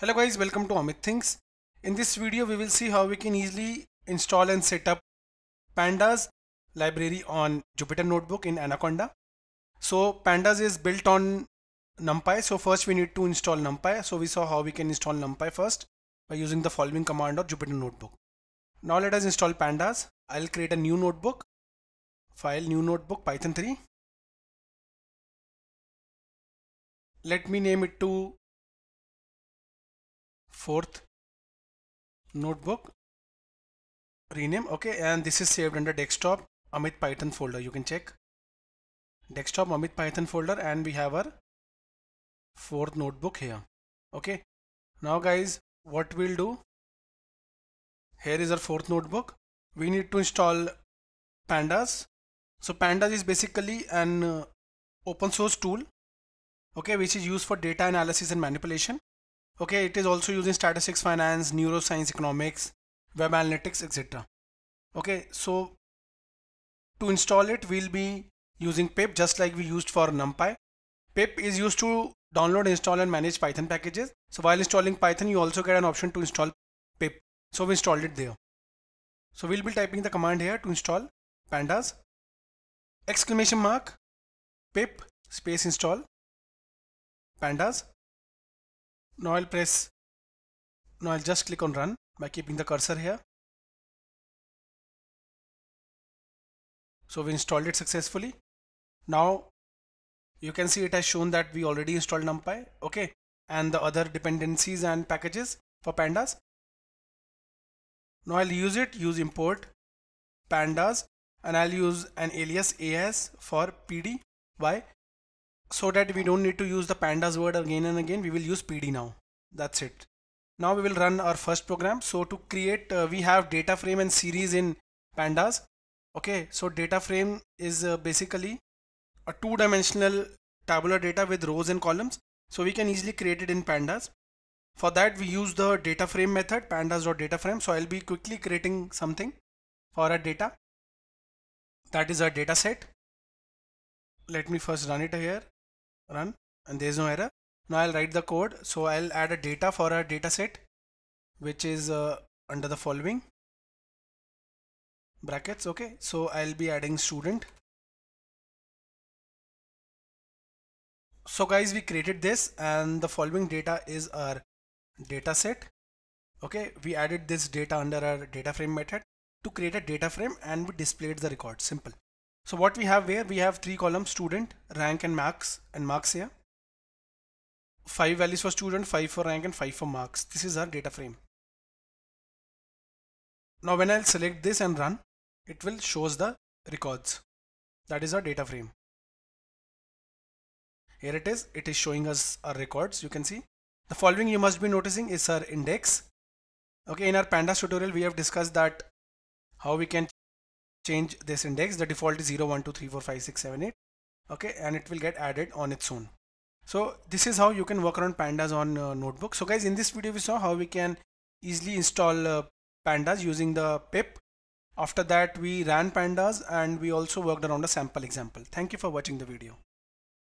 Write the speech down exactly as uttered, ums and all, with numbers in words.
Hello guys, welcome to Amit Things. In this video we will see how we can easily install and set up pandas library on Jupyter Notebook in Anaconda. So pandas is built on NumPy, so first we need to install NumPy. So we saw how we can install NumPy first by using the following command of Jupyter Notebook. Now let us install pandas. I'll create a new notebook, file new notebook Python three. Let me name it to fourth notebook, rename, okay, and this is saved under desktop Amit Python folder. You can check desktop Amit Python folder and we have our fourth notebook here. Okay, now guys, what we'll do, here is our fourth notebook. We need to install pandas. So pandas is basically an uh, open source tool, okay, which is used for data analysis and manipulation. Okay, it is also used in statistics, finance, neuroscience, economics, web analytics, et cetera. Okay, so to install it, we'll be using pip just like we used for NumPy. Pip is used to download, install and manage Python packages. So while installing Python, you also get an option to install pip. So we installed it there. So we'll be typing the command here to install pandas, exclamation mark, pip, space install, pandas. Now I'll press, now I'll just click on run by keeping the cursor here. So we installed it successfully. Now you can see it has shown that we already installed NumPy, okay, and the other dependencies and packages for pandas. Now I'll use it, use import pandas, and I'll use an alias as for pd. Why? So that we don't need to use the pandas word again and again, we will use pd now. That's it. Now we will run our first program. So to create, uh, we have data frame and series in pandas. Okay, so data frame is uh, basically a two-dimensional tabular data with rows and columns. So we can easily create it in pandas. For that we use the data frame method, pandas.dataframe. So I'll be quickly creating something for our data. That is our data set. Let me first run it here. Run, and there is no error. Now I'll write the code. So I'll add a data for our data set, which is uh, under the following brackets. Okay, so I'll be adding student. So guys, we created this and the following data is our data set. Okay, we added this data under our data frame method to create a data frame and we displayed the record. Simple. So what we have here, we have three columns, student, rank and marks, and marks here. Five values for student, five for rank and five for marks. This is our data frame. Now when I'll select this and run, it will shows the records. That is our data frame. Here it is. It is showing us our records. You can see the following you must be noticing is our index. Okay, in our pandas tutorial, we have discussed that how we can change this index. The default is zero, one, two, three, four, five, six, seven, eight. Okay, and it will get added on its own. So this is how you can work around pandas on uh, notebook. So guys, in this video we saw how we can easily install uh, pandas using the pip. After that we ran pandas and we also worked around a sample example. Thank you for watching the video.